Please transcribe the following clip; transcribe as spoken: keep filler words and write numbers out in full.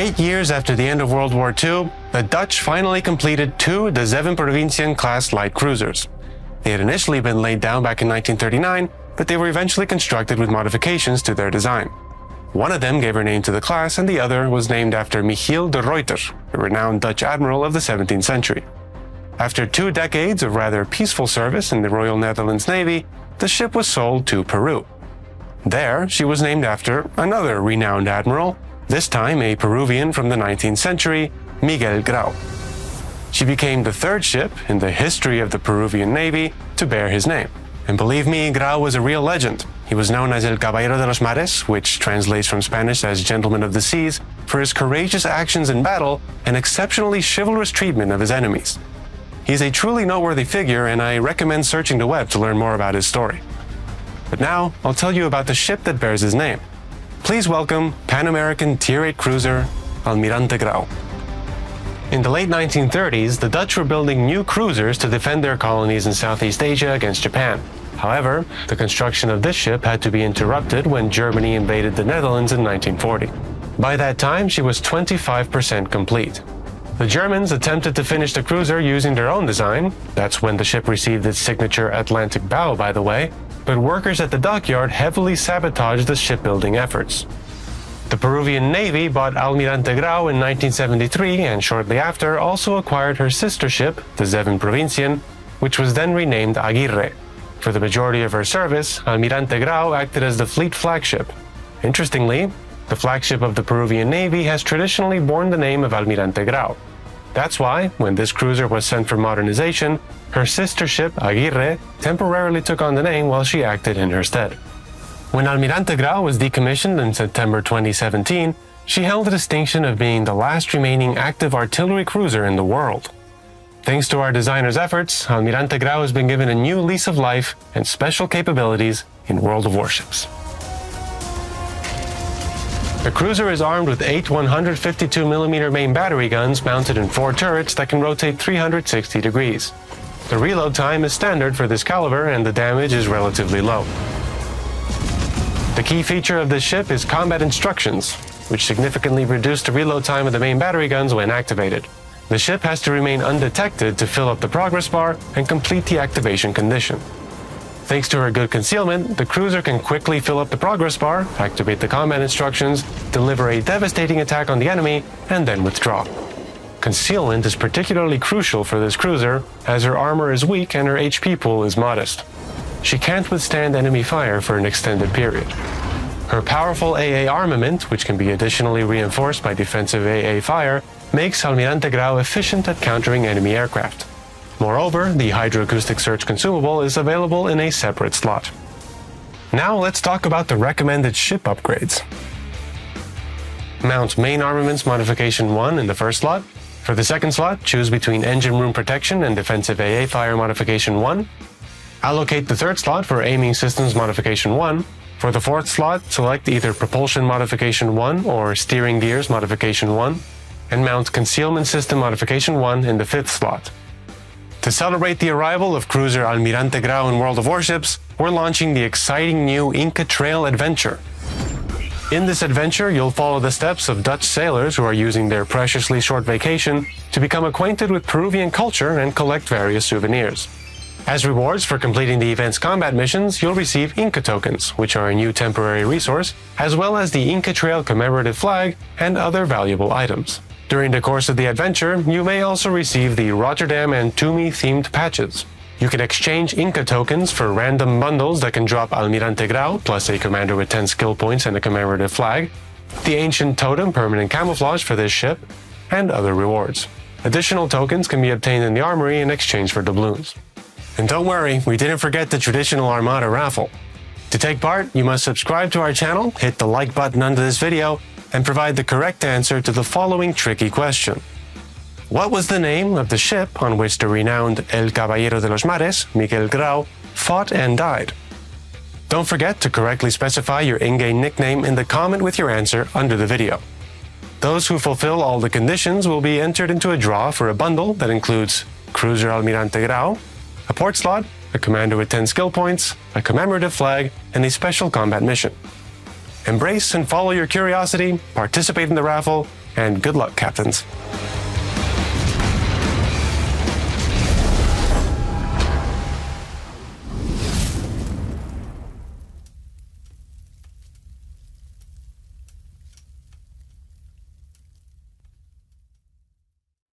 Eight years after the end of World War Two, the Dutch finally completed two De Zeven Provinciën-class light cruisers. They had initially been laid down back in nineteen thirty-nine, but they were eventually constructed with modifications to their design. One of them gave her name to the class, and the other was named after Michiel de Ruyter, a renowned Dutch admiral of the seventeenth century. After two decades of rather peaceful service in the Royal Netherlands Navy, the ship was sold to Peru. There, she was named after another renowned admiral, this time a Peruvian from the nineteenth century, Miguel Grau. She became the third ship in the history of the Peruvian Navy to bear his name. And believe me, Grau was a real legend. He was known as El Caballero de los Mares, which translates from Spanish as Gentleman of the Seas, for his courageous actions in battle and exceptionally chivalrous treatment of his enemies. He's a truly noteworthy figure, and I recommend searching the web to learn more about his story. But now, I'll tell you about the ship that bears his name. Please welcome Pan American Tier eight cruiser Almirante Grau. In the late nineteen thirties, the Dutch were building new cruisers to defend their colonies in Southeast Asia against Japan. However, the construction of this ship had to be interrupted when Germany invaded the Netherlands in nineteen forty. By that time, she was twenty-five percent complete. The Germans attempted to finish the cruiser using their own design. That's when the ship received its signature Atlantic bow, by the way, but workers at the dockyard heavily sabotaged the shipbuilding efforts. The Peruvian Navy bought Almirante Grau in nineteen seventy-three, and shortly after also acquired her sister ship, the Zeven Provinciën, which was then renamed Aguirre. For the majority of her service, Almirante Grau acted as the fleet flagship. Interestingly, the flagship of the Peruvian Navy has traditionally borne the name of Almirante Grau. That's why, when this cruiser was sent for modernization, her sister ship, Aguirre, temporarily took on the name while she acted in her stead. When Almirante Grau was decommissioned in September twenty seventeen, she held the distinction of being the last remaining active artillery cruiser in the world. Thanks to our designers' efforts, Almirante Grau has been given a new lease of life and special capabilities in World of Warships. The cruiser is armed with eight one hundred fifty-two millimeter main battery guns mounted in four turrets that can rotate three hundred sixty degrees. The reload time is standard for this caliber, and the damage is relatively low. The key feature of this ship is combat instructions, which significantly reduce the reload time of the main battery guns when activated. The ship has to remain undetected to fill up the progress bar and complete the activation condition. Thanks to her good concealment, the cruiser can quickly fill up the progress bar, activate the combat instructions, deliver a devastating attack on the enemy, and then withdraw. Concealment is particularly crucial for this cruiser, as her armor is weak and her H P pool is modest. She can't withstand enemy fire for an extended period. Her powerful A A armament, which can be additionally reinforced by defensive A A fire, makes Almirante Grau efficient at countering enemy aircraft. Moreover, the hydroacoustic search consumable is available in a separate slot. Now let's talk about the recommended ship upgrades. Mount Main Armaments Modification one in the first slot. For the second slot, choose between Engine Room Protection and Defensive A A Fire Modification one. Allocate the third slot for Aiming Systems Modification one. For the fourth slot, select either Propulsion Modification one or Steering Gears Modification one, and mount Concealment System Modification one in the fifth slot. To celebrate the arrival of cruiser Almirante Grau in World of Warships, we're launching the exciting new Inca Trail adventure. In this adventure, you'll follow the steps of Dutch sailors who are using their preciously short vacation to become acquainted with Peruvian culture and collect various souvenirs. As rewards for completing the event's combat missions, you'll receive Inca Tokens, which are a new temporary resource, as well as the Inca Trail commemorative flag and other valuable items. During the course of the adventure, you may also receive the Rotterdam and Toumi-themed patches. You can exchange Inca Tokens for random bundles that can drop Almirante Grau, plus a commander with ten skill points and a commemorative flag, the Ancient Totem permanent camouflage for this ship, and other rewards. Additional tokens can be obtained in the Armory in exchange for doubloons. And don't worry, we didn't forget the traditional Armada raffle. To take part, you must subscribe to our channel, hit the like button under this video, and provide the correct answer to the following tricky question. What was the name of the ship on which the renowned El Caballero de los Mares, Miguel Grau, fought and died? Don't forget to correctly specify your in-game nickname in the comment with your answer under the video. Those who fulfill all the conditions will be entered into a draw for a bundle that includes Cruiser Almirante Grau, a port slot, a commander with ten skill points, a commemorative flag, and a special combat mission. Embrace and follow your curiosity, participate in the raffle, and good luck, Captains.